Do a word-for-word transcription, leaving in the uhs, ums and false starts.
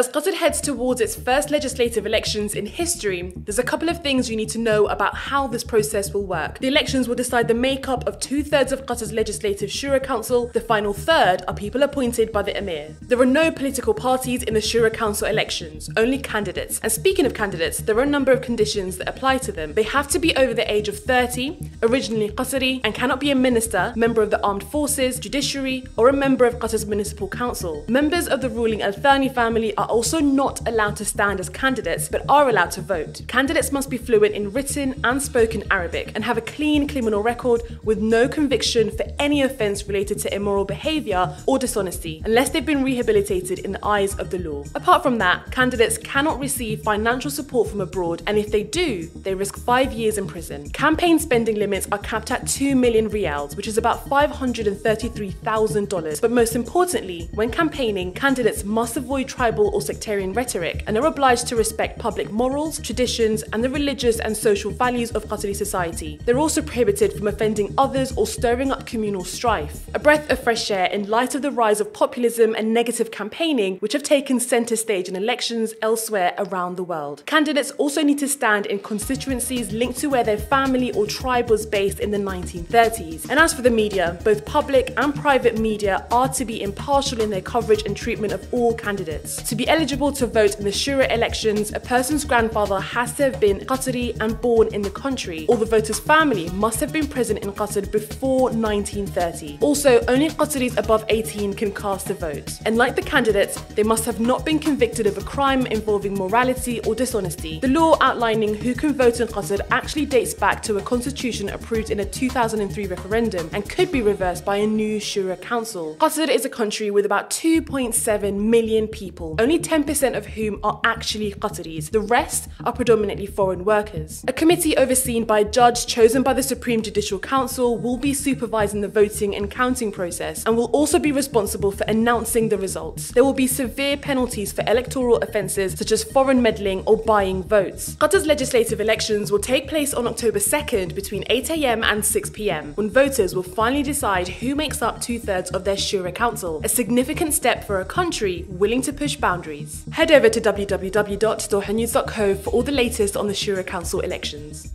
As Qatar heads towards its first legislative elections in history, there's a couple of things you need to know about how this process will work. The elections will decide the makeup of two-thirds of Qatar's legislative Shura Council. The final third are people appointed by the Emir. There are no political parties in the Shura Council elections, only candidates. And speaking of candidates, there are a number of conditions that apply to them. They have to be over the age of thirty, originally Qatari, and cannot be a minister, member of the armed forces, judiciary, or a member of Qatar's municipal council. Members of the ruling Al Thani family are also not allowed to stand as candidates, but are allowed to vote. Candidates must be fluent in written and spoken Arabic and have a clean criminal record with no conviction for any offence related to immoral behaviour or dishonesty, unless they've been rehabilitated in the eyes of the law. Apart from that, candidates cannot receive financial support from abroad, and if they do, they risk five years in prison. Campaign spending limits are capped at two million riyals, which is about five hundred thirty-three thousand dollars. But most importantly, when campaigning, candidates must avoid tribal or sectarian rhetoric and are obliged to respect public morals, traditions, and the religious and social values of Qatari society. They're also prohibited from offending others or stirring up communal strife. A breath of fresh air in light of the rise of populism and negative campaigning, which have taken centre stage in elections elsewhere around the world. Candidates also need to stand in constituencies linked to where their family or tribe was based in the nineteen thirties. And as for the media, both public and private media are to be impartial in their coverage and treatment of all candidates. To be eligible to vote in the Shura elections, a person's grandfather has to have been Qatari and born in the country, or the voter's family must have been present in Qatar before nineteen thirty. Also, only Qataris above eighteen can cast a vote. And like the candidates, they must have not been convicted of a crime involving morality or dishonesty. The law outlining who can vote in Qatar actually dates back to a constitution approved in a two thousand three referendum and could be reversed by a new Shura Council. Qatar is a country with about two point seven million people, only ten percent of whom are actually Qataris. The rest are predominantly foreign workers. A committee overseen by a judge chosen by the Supreme Judicial Council will be supervising the voting and counting process and will also be responsible for announcing the results. There will be severe penalties for electoral offences such as foreign meddling or buying votes. Qatar's legislative elections will take place on October second between eight a m and six p m, when voters will finally decide who makes up two-thirds of their Shura Council, a significant step for a country willing to push boundaries. Head over to w w w dot doha news dot co for all the latest on the Shura Council elections.